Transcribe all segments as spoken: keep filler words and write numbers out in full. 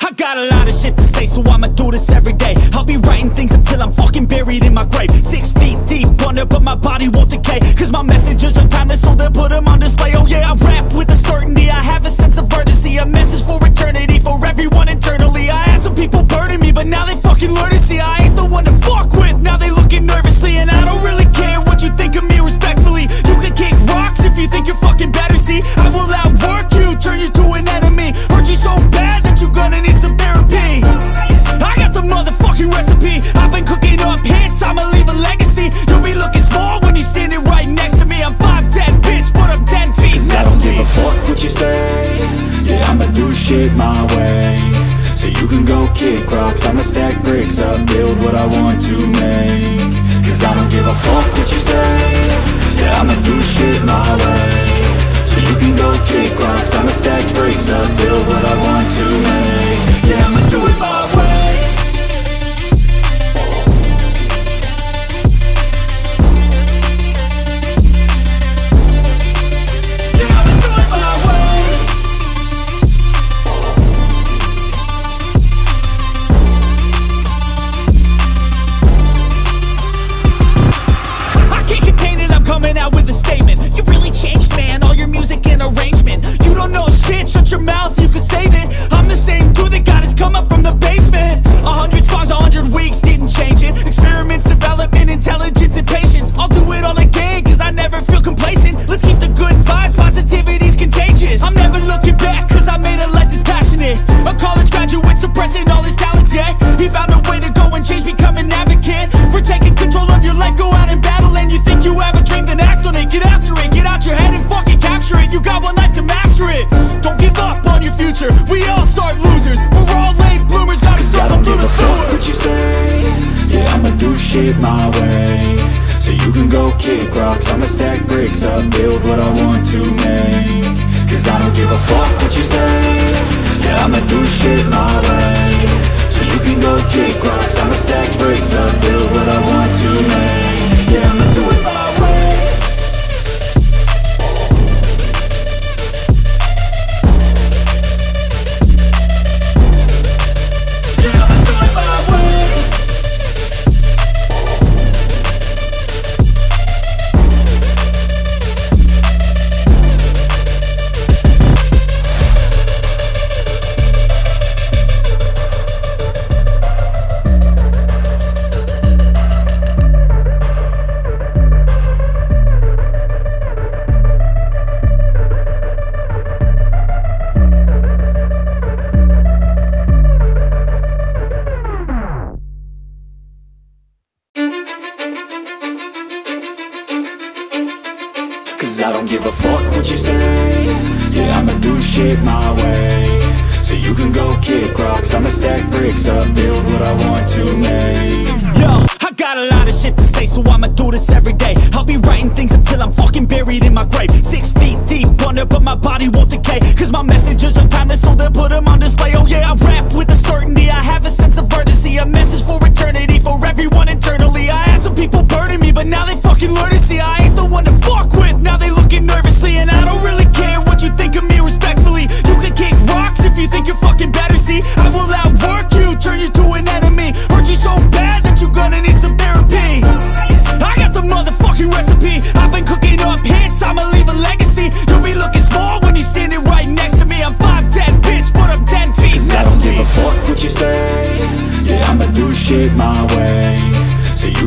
I got a lot of shit to say, so I'ma do this every day. I'll be writing things until I'm fucking buried in my grave. Six feet deep under, but my body won't decay. Cause my messages are timeless, so they'll put them on display. Oh yeah, I rap with a certainty, I have a sense of urgency. A message for eternity, for everyone internally. I had some people burden me, but now they fucking learn to see I ain't the one to fuck with, now they looking nervously. And I don't really care what you think of me, respectfully. You can kick rocks if you think you're fucking better, see. I will outwork you, turn you to an enemy. Hurt you so bad that you're gonna need some therapy. I got the motherfucking recipe. I've been cooking up hits, I'ma leave a legacy. You'll be looking small when you're standing right next to me. I'm five ten, bitch, but I'm ten feet next to me. Cause I don't give a fuck what you say. Yeah, I'ma do shit my way. So you can go kick rocks, I'ma stack bricks up, build what I want to make. Cause I don't give a fuck what you say. Yeah, I'ma do shit my way. So you can go kick rocks, I'ma stack bricks up, build what I want to make. Yeah, I'ma do it my way. My way, so you can go kick rocks, I'ma stack bricks up, build what I want to make. Cause I don't give a fuck what you say. Yeah, I'ma do shit my way. So you can go kick rocks, I'ma stack bricks up, build what I want to make. Yeah, I'ma do it my way. I don't give a fuck what you say. Yeah, I'ma do shit my way. So you can go kick rocks, I'ma stack bricks up, build what I want to make. Yo, I got a lot of shit to say, so I'ma do this every day. I'll be writing things until I'm fucking buried in my grave. Six feet deep under, but my body won't decay. Cause my messages are timeless, so they'll put them on display. Oh yeah, I rap with a certainty, I have a sense of urgency. A message for eternity, for everyone internally. I had some people burden me, but now they fucking learn to see I ain't the one to fuck with, now they looking nervously. And I don't really care what you think of me, respectfully. You can kick rocks if you think you're fucking better, see. I will outwork you, turn you to an enemy. Hurt you so bad that you're gonna need some therapy. I got the motherfucking recipe. I've been cooking up hits, I'ma leave a legacy. You'll be looking small when you're standing right next to me. I'm five ten, bitch, but I'm ten feet next to me. Cause I don't give a fuck what you say. Yeah, I'ma do shit my way. So you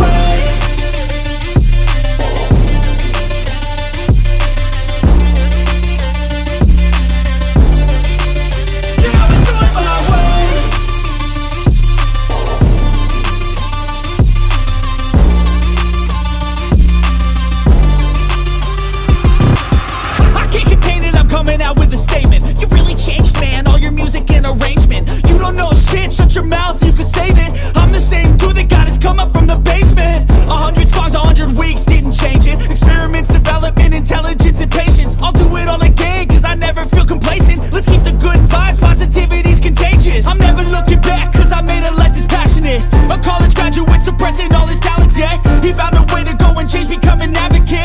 way. Arrangement. You don't know shit, shut your mouth, you can say that.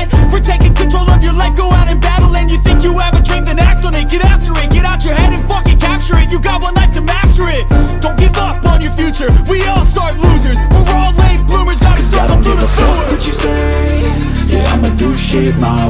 it. We're taking control of your life, go out and battle. And you think you have a dream, then act on it. Get after it, get out your head and fucking capture it. You got one life to master it. Don't give up on your future, we all start losers. We're all late bloomers, gotta struggle through the sewer. Fuck what you say, yeah, I'ma do shit my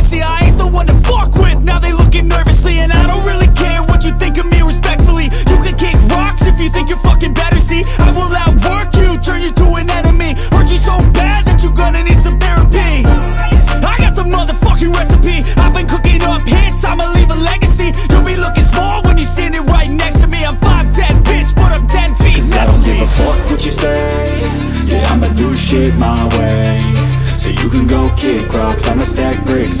see I ain't the one to fuck with. Now they looking nervously, and I don't really care what you think of me respectfully. You can kick rocks if you think you're fucking better, see. I will outwork you, turn you to an enemy. Hurt you so bad that you're gonna need some therapy. I got the motherfucking recipe, I've been cooking up hits, I'ma leave a legacy. You'll be looking small when you're standing right next to me. I'm five ten, bitch, but I'm ten feet next to me. Cause I don't give a fuck what you say, yeah, I'ma do shit my way. So you can go kick rocks, I'ma stack bricks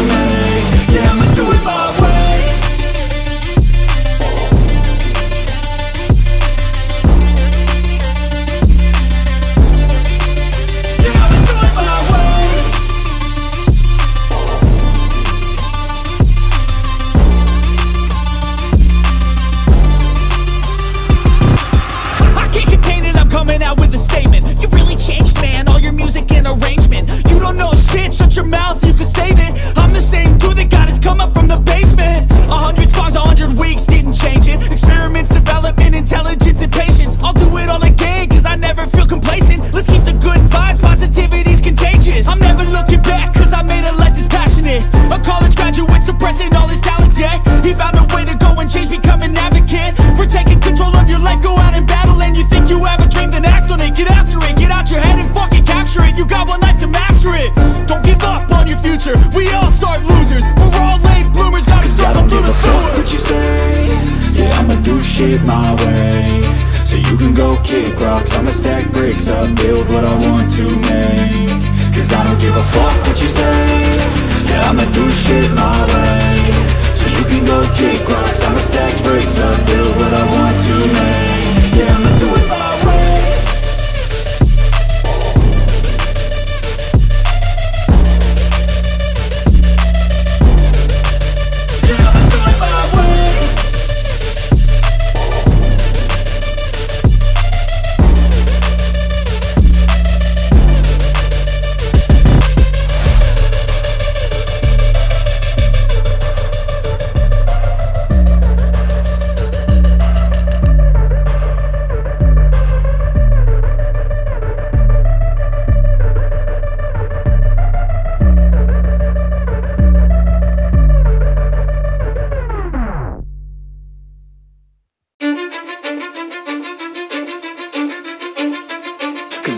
make. Yeah, I'ma do it my way. Shut your mouth, you can save it. I'm the same dude that got his come up from the basement. A hundred songs, a hundred weeks, didn't change it. Experiments, development, intelligence, and patience. I'll do it all again, cause I never feel complacent. Let's keep the good vibes, positivity's contagious. I'm never looking back, cause I made a life that's passionate. A college graduate suppressing all his talents, yeah. He found a way to go and change, become an advocate. We're taking control of your life, go out and battle. And you think you have a dream, then act on it. Get after it, get out your head and fucking capture it. You got one life to master it. Don't give up on your future, we all start losers. We're all late bloomers, gotta struggle through the sewer. Fuck what you say, yeah, I'ma do shit my way. So you can go kick rocks, I'ma stack bricks up, build what I want to make. Cause I don't give a fuck what you say, yeah, I'ma do shit my way. So you can go kick rocks, I'ma stack bricks up, build what I want to make. Yeah, I'ma do it my way.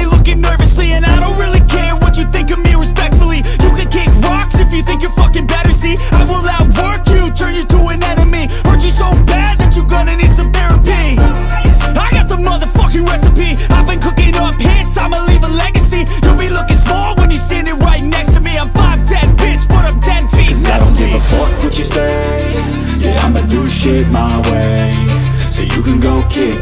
looking nervously. And I don't really care what you think of me, respectfully. You can kick rocks if you think you're fucking better, see I will outwork you, turn you to an enemy. Hurt you so bad that you're gonna need some therapy. I got the motherfucking recipe, I've been cooking up hits, I'ma leave a legacy. You'll be looking small when you're standing right next to me. I'm five ten, bitch, but I'm ten feet next to me. I don't give a fuck what you say, yeah, I'ma do shit my way. So you can go kick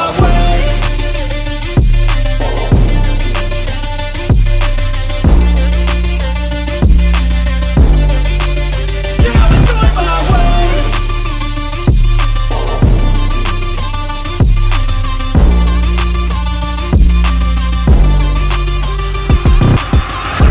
way. Yeah, I'ma do it my way.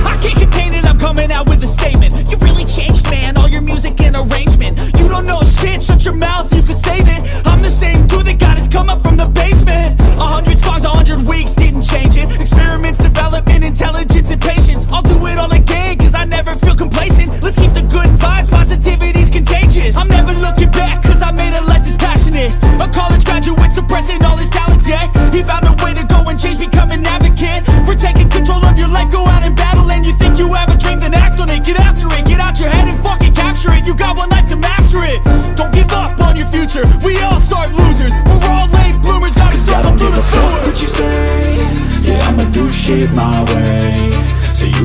I can't contain it, I'm coming out with a statement. You really changed, man, all your music and arrangement. You don't know shit, shut your mouth, you can save it. I'm the same dude that got his come up from the basement. A hundred songs, a hundred weeks, didn't change it. Experiments, development, intelligence, and patience. I'll do it all again, cause I never feel complacent. Let's keep the good vibes, positivity's contagious. I'm never looking back, cause I made a life that's passionate. A college graduate suppressing all his talents, yeah. He found a way to go and change, become an advocate. For taking control of your life, go out and battle. And you think you have a dream, then act on it, get after it. Get out your head and fucking capture it. You got one life to master it. Don't give up on your future. We all start losers. We're all late bloomers. Gotta struggle through the sewer. Fuck what you say, yeah, I'ma do shit my way. So you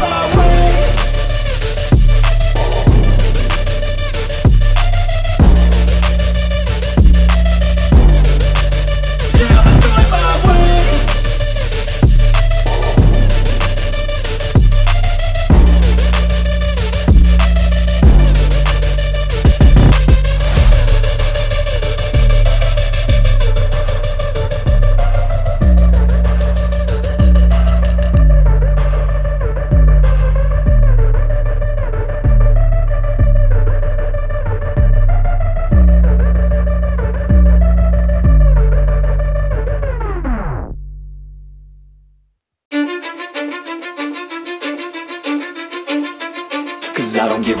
my way. I don't give